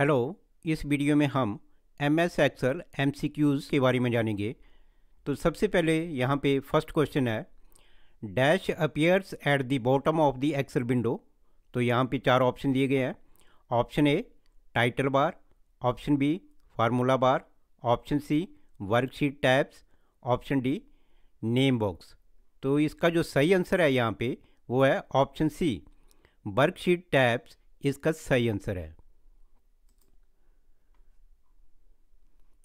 Hello, इस video में हम MS एक्सेल MCQs के बारे में जानेंगे। तो सबसे पहले यहाँ पे फर्स्ट क्वेश्चन है dash appears at the bottom of the Excel window. तो यहाँ पे चार ऑप्शन दिए गए हैं। Option A title bar, option B formula bar, option C worksheet tabs, option D name box. तो इसका जो सही आंसर है यहाँ पे वो है ऑप्शन सी वर्कशीट टैब्स, इसका सही आंसर है।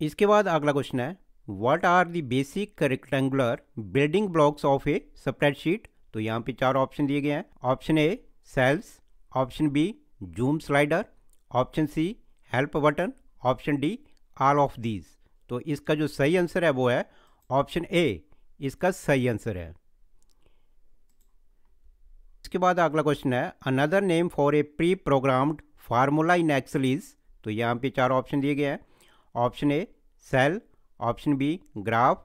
इसके बाद अगला क्वेश्चन है what are the basic rectangular building blocks of a spreadsheet. तो यहाँ पे चार ऑप्शन दिए गए हैं। Option A cells, option B zoom slider, option C help button, option D all of these. तो इसका जो सही आंसर है वो है ऑप्शन ए, इसका सही आंसर है। इसके बाद अगला क्वेश्चन है another name for a pre programmed formula in Excel is. तो यहाँ पे चार ऑप्शन दिए गए हैं। Option A cell, option B graph,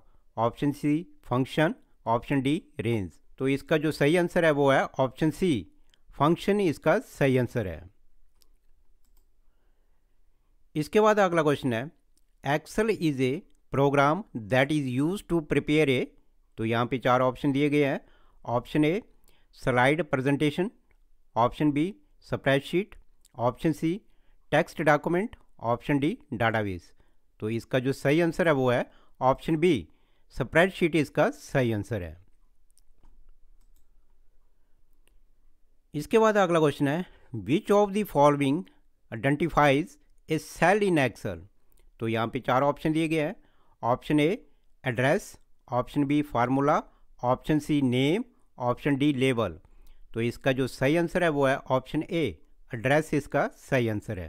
option C function, option D range. तो इसका जो सही आंसर है वो है ऑप्शन सी फंक्शन, इसका सही आंसर है। इसके बाद अगला क्वेश्चन है Excel is a program that is use to prepare a. तो यहाँ पे चार ऑप्शन दिए गए हैं। Option A slide presentation, option B spreadsheet, option C text document, option D database. तो इसका जो सही आंसर है वो है ऑप्शन बी स्प्रेडशीट, इसका सही आंसर है। इसके बाद अगला क्वेश्चन है which of the following identifies a cell in Excel. तो यहाँ पे चार ऑप्शन दिए गए हैं। Option A address, option B formula, option C name, option D label. तो इसका जो सही आंसर है वो है ऑप्शन ए एड्रेस, इसका सही आंसर है।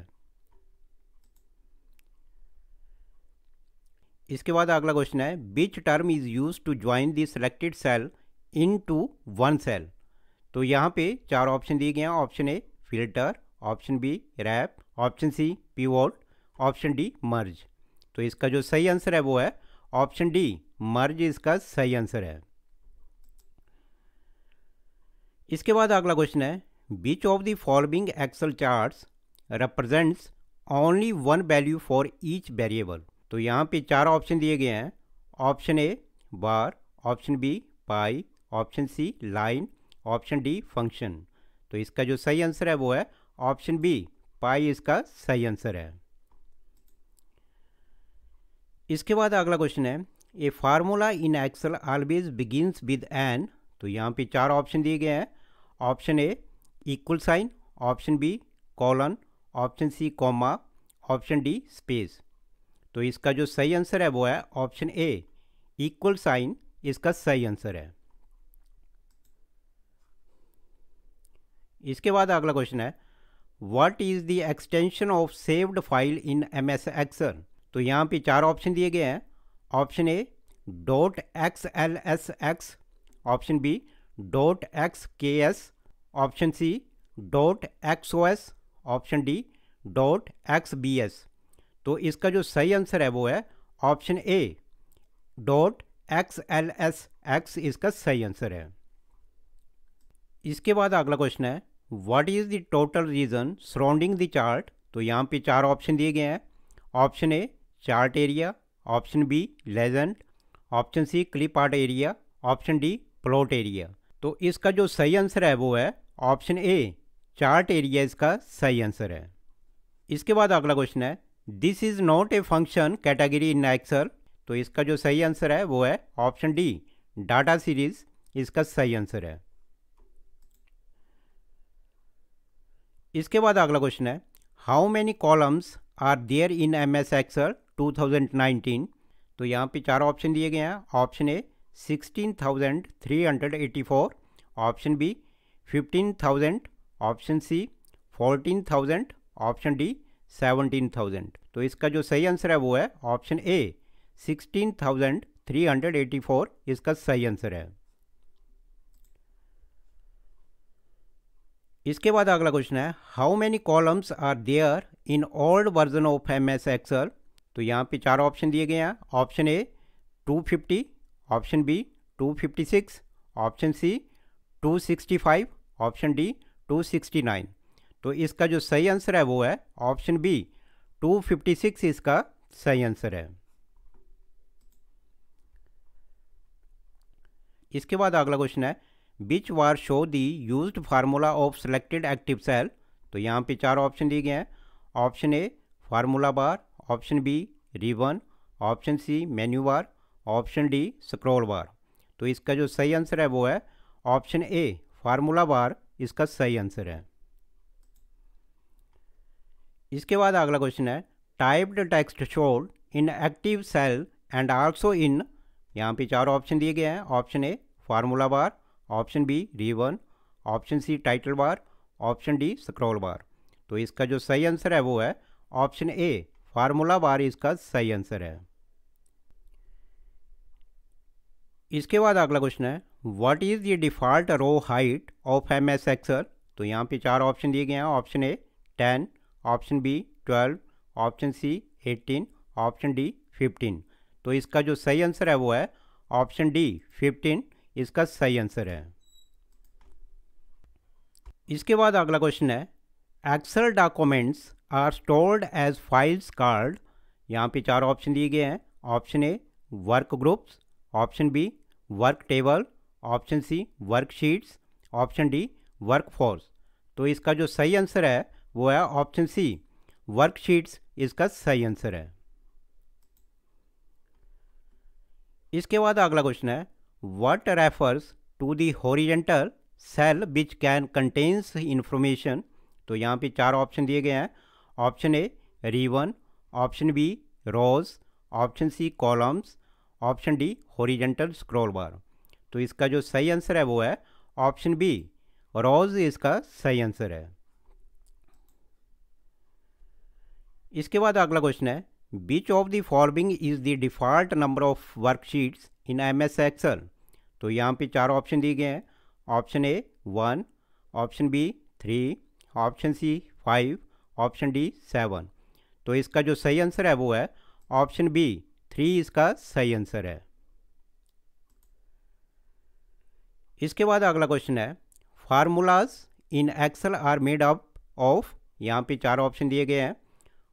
इसके बाद अगला क्वेश्चन है which term is use to join the selected cell into one cell. तो यहाँ पे चार ऑप्शन दिए गए हैं। Option A filter, option B wrap, option C pivot, option D merge. तो इसका जो सही आंसर है वो है ऑप्शन डी मर्ज, इसका सही आंसर है। इसके बाद अगला क्वेश्चन है which of the following Excel charts represents only one value for each variable. तो यहाँ पे चार ऑप्शन दिए गए हैं। Option A bar, option B pie, option C line, option D function. तो इसका जो सही आंसर है वो है ऑप्शन बी पाई, इसका सही आंसर है। इसके बाद अगला क्वेश्चन है a formula in Excel always begins with an. तो यहाँ पे चार ऑप्शन दिए गए हैं। Option A equal sign, option B colon, option C comma, option D space. तो इसका जो सही आंसर है वो है ऑप्शन ए इक्वल साइन, इसका सही आंसर है। इसके बाद अगला क्वेश्चन है what is the extension of saved file in MS Excel. तो यहाँ पे चार ऑप्शन दिए गए हैं। Option A dot XLSX, option B dot XKS, option C dot XOS, option D dot XBS। तो इसका जो सही आंसर है वो है ऑप्शन ए डॉट XLSX, इसका सही आंसर है। इसके बाद अगला क्वेश्चन है what is the total region surrounding the chart. तो यहाँ पे चार ऑप्शन दिए गए हैं। Option A chart area, option B legend, option C clip art area, option D plot area. तो इसका जो सही आंसर है वो है ऑप्शन ए चार्ट एरिया, इसका सही आंसर है। इसके बाद अगला क्वेश्चन है this is not a function category in Excel. तो इसका जो सही आंसर है वो है ऑप्शन डी डाटा सीरीज, इसका सही आंसर है। इसके बाद अगला क्वेश्चन है how many columns are there in MS Excel 2019। तो यहाँ पे चार ऑप्शन दिए गए हैं। Option A 16,384, option B 15,000, option C 14,000, option D 17,000। तो इसका जो सही आंसर है वो है ऑप्शन ए 16,384, इसका सही आंसर है। इसके बाद अगला क्वेश्चन है how many columns are there in old version of MS Excel. तो यहाँ पे चार ऑप्शन दिए गए हैं। Option A 250, option B 256, option C 265, option D 269। तो इसका जो सही आंसर है वो है ऑप्शन बी 256 इसका सही आंसर है। इसके बाद अगला क्वेश्चन है which bar show the used formula of selected active cell. तो यहाँ पे चार ऑप्शन दिए गए हैं, option A formula bar, option B ribbon, option C menu bar, option D scroll bar. तो इसका जो सही आंसर है वो है ऑप्शन ए फार्मूला बार, इसका सही आंसर है। इसके बाद अगला क्वेश्चन है typed text showed in active cell and also in. यहाँ पे चार ऑप्शन दिए गए हैं, option A formula bar, option B ribbon, option C title bar, option D scroll bar. तो इसका जो सही आंसर है वो है ऑप्शन ए फार्मूला बार, इसका सही आंसर है। इसके बाद अगला क्वेश्चन है what is the default row height of M S Excel. तो यहाँ पे चार ऑप्शन दिए गए हैं, option A 10, option B 12, option C 18, option D 15। तो इसका जो सही आंसर है वो है ऑप्शन डी 15, इसका सही आंसर है। इसके बाद अगला क्वेश्चन है Excel documents are stored as files called. यहाँ पे चार ऑप्शन दिए गए हैं, option A work groups, option B work table, option C worksheets, option D workforce. तो इसका जो सही आंसर है वो है ऑप्शन सी वर्कशीट्स, इसका सही आंसर है। इसके बाद अगला क्वेश्चन है what refers to the horizontal cell which can contains information. तो यहाँ पे चार ऑप्शन दिए गए हैं, option A ribbon, option B rows, option C columns, option D horizontal scroll bar. तो इसका जो सही आंसर है वो है ऑप्शन बी रोज, इसका सही आंसर है। इसके बाद अगला क्वेश्चन है which of the following is the default number of worksheets in M S Excel. तो यहाँ पे चार ऑप्शन दिए गए हैं, option A 1, option B 3, option C 5, option D 7। तो इसका जो सही आंसर है वो है ऑप्शन बी 3, इसका सही आंसर है। इसके बाद अगला क्वेश्चन है formulas in Excel are made up of. यहाँ पे चार ऑप्शन दिए गए हैं,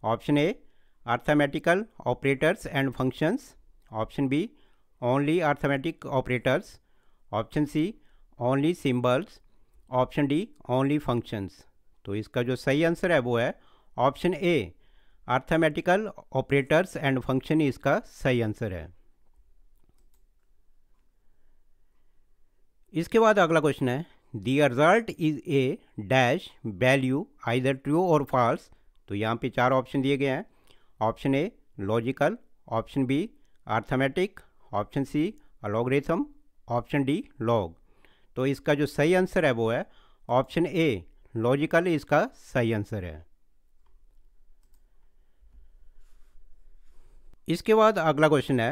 option A arithmetical operators and functions, option B only arithmetic operators, option C only symbols, option D only functions. तो इसका जो सही आंसर है वो है option A arithmetical operators and function, इसका सही आंसर है। इसके बाद अगला क्वेश्चन है the result is a dash value either true और फॉल्स। तो यहाँ पे चार ऑप्शन दिए गए हैं, option A logical, option B arithmetic, option C algorithm, option D log. तो इसका जो सही आंसर है वो है ऑप्शन ए लॉजिकल, इसका सही आंसर है। इसके बाद अगला क्वेश्चन है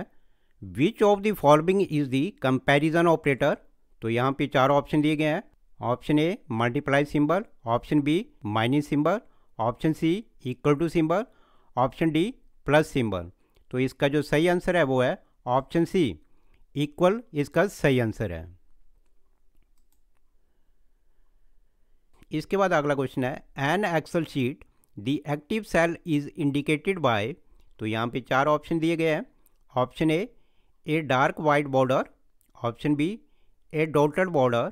which of the following is the comparison operator. तो यहाँ पे चार ऑप्शन दिए गए हैं, option A multiply symbol, option B minus symbol, option C equal to symbol, option D plus symbol. तो इसका जो सही आंसर है वो है ऑप्शन सी इक्वल, इसका सही आंसर है। इसके बाद अगला क्वेश्चन है N Excel sheet the active cell is indicated by. तो यहाँ पे चार ऑप्शन दिए गए हैं, option A dark white border, option B a dotted border,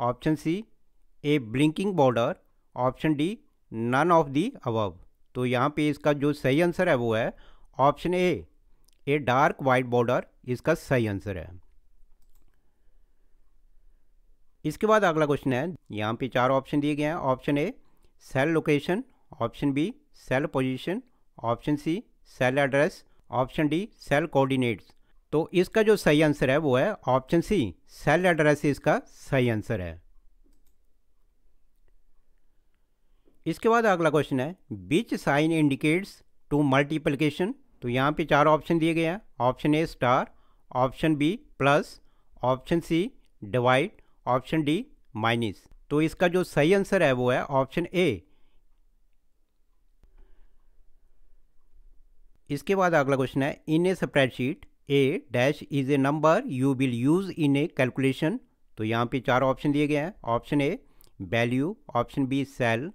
option C a blinking border, option D none of the above. तो यहाँ पे इसका जो सही आंसर है वो है option A dark white border, इसका सही आंसर है। इसके बाद अगला क्वेश्चन है, यहाँ पे चार ऑप्शन दिए गए हैं, option A cell location, option B cell position, option C cell address, option D cell coordinates. तो इसका जो सही आंसर है वो है ऑप्शन सी सेल एड्रेस, इसका सही आंसर है। इसके बाद अगला क्वेश्चन है which sign indicates to multiplication. तो यहाँ पे चार ऑप्शन दिए गए हैं, option A star, option B plus, option C divide, option D minus. तो इसका जो सही आंसर है वो है ऑप्शन ए। इसके बाद अगला क्वेश्चन है in a spreadsheet a dash is a number you will use in a calculation. तो यहाँ पे चार ऑप्शन दिए गए हैं, option A value, option B cell,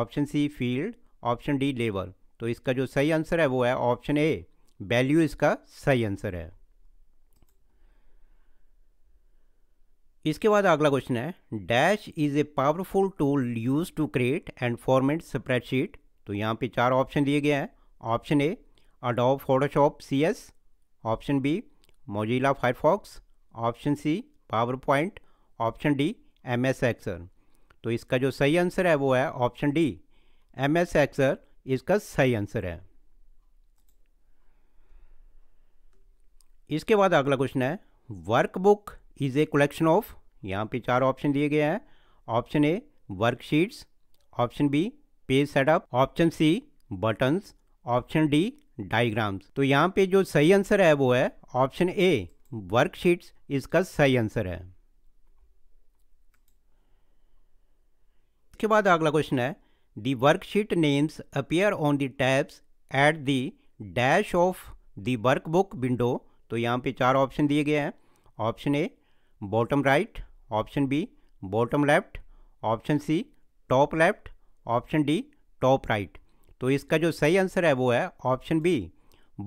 option C field, option D level. तो इसका जो सही आंसर है वो है ऑप्शन ए, वैल्यू इसका सही आंसर है। इसके बाद अगला क्वेश्चन है dash is a powerful tool use to create and format spreadsheet. तो यहाँ पे चार ऑप्शन दिए गए हैं। Option A Adobe Photoshop CS, option B Mozilla Firefox, option C PowerPoint, option D MS Excel। तो इसका जो सही आंसर है वो है ऑप्शन डी, MS Excel इसका सही आंसर है। इसके बाद अगला क्वेश्चन है workbook is a collection of, यहाँ पे चार ऑप्शन दिए गए हैं। Option A worksheets, option B page setup, option C buttons, option D diagrams. तो यहाँ पे जो सही आंसर है वो है ऑप्शन ए, वर्कशीट्स इसका सही आंसर है। इसके बाद अगला क्वेश्चन है the worksheet names appear on the tabs at the dash of the workbook window. तो यहाँ पे चार ऑप्शन दिए गए हैं। Option A bottom right, option B bottom left, option C top left, option D top right. तो इसका जो सही आंसर है वो है ऑप्शन बी,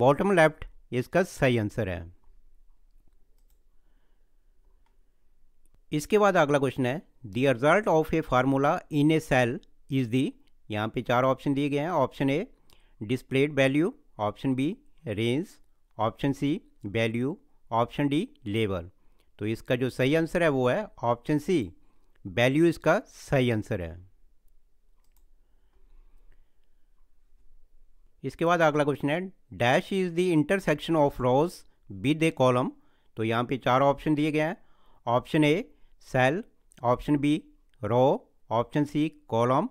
बॉटम लेफ्ट इसका सही आंसर है। इसके बाद अगला क्वेश्चन है the result of a formula in a cell is the, यहाँ पे चार ऑप्शन दिए गए हैं। Option A displayed value, option B range, option C value, option D label. तो इसका जो सही आंसर है वो है ऑप्शन सी, वैल्यू इसका सही आंसर है। इसके बाद अगला क्वेश्चन है dash is the intersection of rows with a column. तो यहाँ पे चार ऑप्शन दिए गए हैं। Option A cell, option B row, option C column,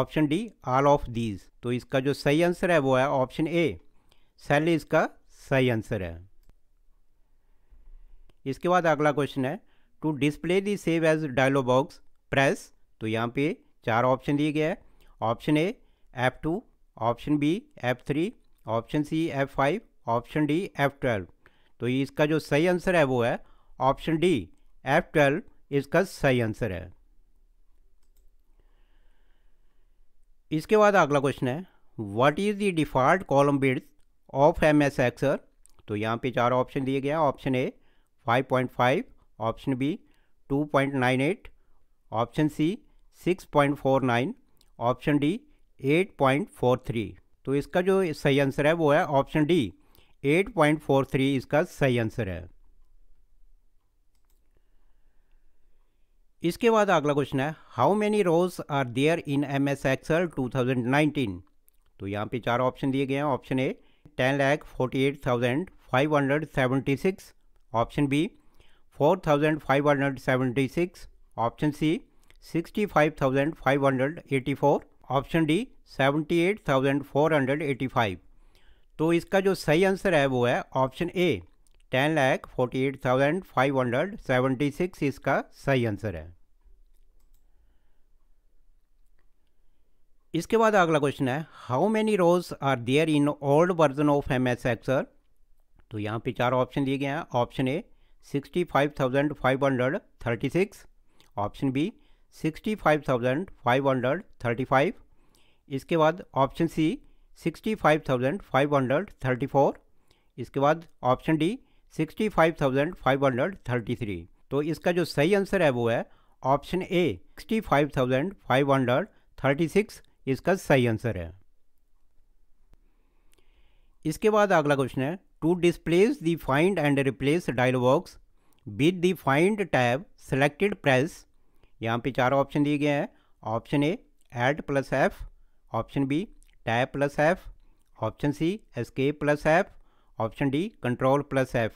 option D all of these. तो इसका जो सही आंसर है वो है ऑप्शन ए, सेल इसका सही आंसर है। इसके बाद अगला क्वेश्चन है to display the save as dialog box press. तो यहाँ पे चार ऑप्शन दिए गए हैं। Option A F2, option B F3, option C F5, option D F12। तो इसका जो सही आंसर है वो है ऑप्शन डी, F12 इसका सही आंसर है। इसके बाद अगला क्वेश्चन है what is the default column width of MS Excel। तो यहाँ पे चार ऑप्शन दिए गए हैं। Option A 5.5, option B 2.98, option C 6.49, option D 8.43। तो इसका जो सही आंसर है वो है ऑप्शन डी, 8.43 इसका सही आंसर है। इसके बाद अगला क्वेश्चन है how many rows are there in MS Excel 2019। तो यहाँ पे चार ऑप्शन दिए गए हैं। Option A 10,48,576, option B 4,576, option C 65,584, option D 78,485। तो इसका जो सही आंसर है वो है ऑप्शन ए, 10,48,576 इसका सही आंसर है। इसके बाद अगला क्वेश्चन है how many rows are there in old version of MS Excel। तो यहाँ पे चार ऑप्शन दिए गए हैं। ऑप्शन ए 65,536, ऑप्शन बी 65,535, इसके बाद ऑप्शन सी 65,534, इसके बाद ऑप्शन डी 65,533। तो इसका जो सही आंसर है वो है ऑप्शन ए, 65,536 इसका सही आंसर है। इसके बाद अगला क्वेश्चन है to displace the find and replace dialog box with the find tab selected press. यहाँ पे चार ऑप्शन दिए गए हैं। Option A Add+F, option B Tab+F, option C Escape+F, option D Ctrl+F।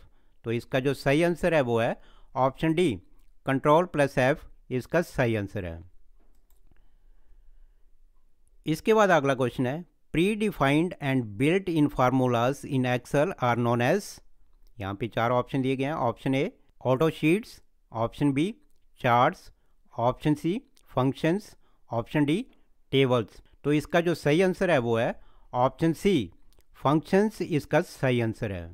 तो इसका जो सही आंसर है वो है ऑप्शन डी, Ctrl+F इसका सही आंसर है। इसके बाद अगला क्वेश्चन है predefined and built in formulas in Excel are known as. यहाँ पे चार ऑप्शन दिए गए हैं। Option A auto sheets, option B charts, option C functions, option D tables. तो इसका जो सही आंसर है वो है ऑप्शन सी, फंक्शंस इसका सही आंसर है।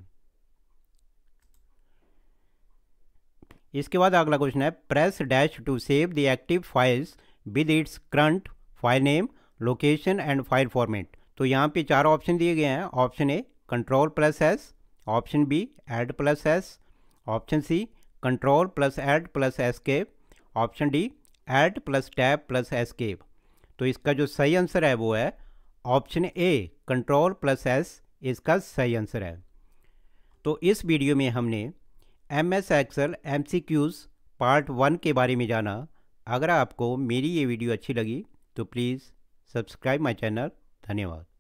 इसके बाद अगला क्वेश्चन है press dash to save the active files with its current file name, location and file format. तो यहाँ पे चार ऑप्शन दिए गए हैं। Option A control plus S, option B add plus S, option C control plus add plus escape, option D add plus tab plus escape. तो इसका जो सही आंसर है वो है option A control plus S, इसका सही आंसर है। तो इस वीडियो में हमने MS Excel MCQs पार्ट 1 के बारे में जाना। अगर आपको मेरी ये वीडियो अच्छी लगी तो प्लीज़ सब्सक्राइब माय चैनल। धन्यवाद।